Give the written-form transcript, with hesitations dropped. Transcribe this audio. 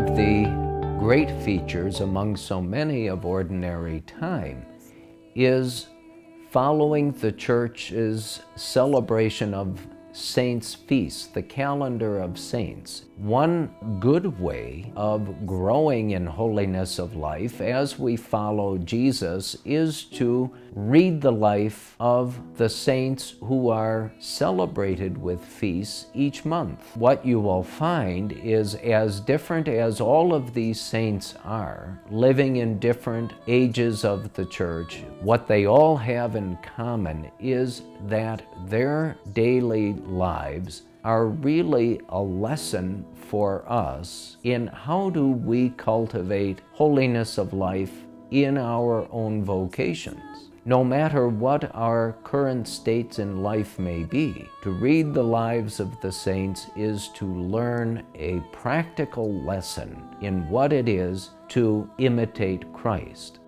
of the great features among so many of Ordinary Time is following the Church's celebration of saints' feasts, the calendar of saints. One good way of growing in holiness of life as we follow Jesus is to read the life of the saints who are celebrated with feasts each month. What you will find is, as different as all of these saints are, living in different ages of the Church, what they all have in common is that their daily lives are really a lesson for us in how do we cultivate holiness of life in our own vocations. No matter what our current states in life may be, to read the lives of the saints is to learn a practical lesson in what it is to imitate Christ.